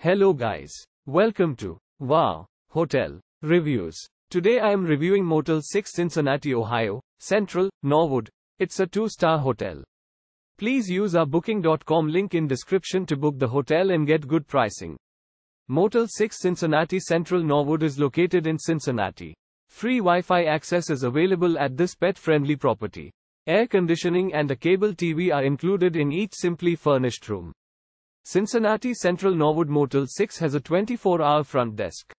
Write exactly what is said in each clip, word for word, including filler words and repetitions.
Hello guys, welcome to Wow Hotel Reviews. Today I am reviewing Motel six Cincinnati, Ohio, Central, Norwood. It's a two-star hotel. Please use our booking dot com link in description to book the hotel and get good pricing. Motel six Cincinnati Central Norwood is located in Cincinnati. Free Wi-Fi access is available at this pet-friendly property. Air conditioning and a cable T V are included in each simply furnished room. Cincinnati Central Norwood Motel six has a twenty-four hour front desk.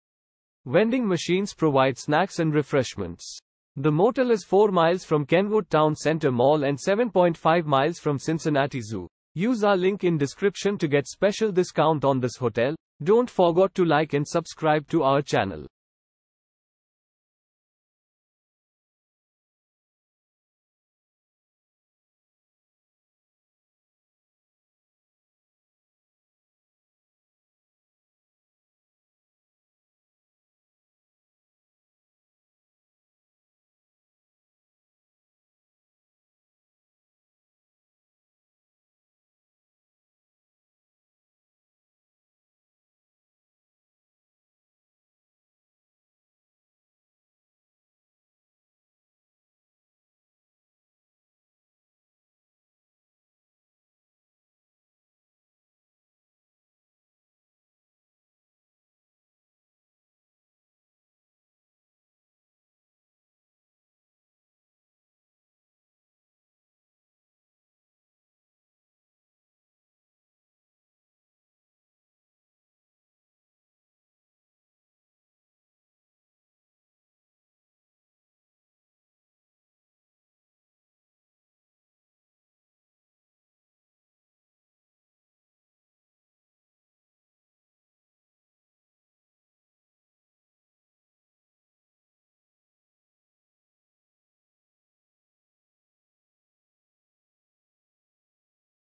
Vending machines provide snacks and refreshments. The motel is four miles from Kenwood Towne Center Mall and seven point five miles from Cincinnati Zoo. Use our link in description to get special discount on this hotel. Don't forget to like and subscribe to our channel.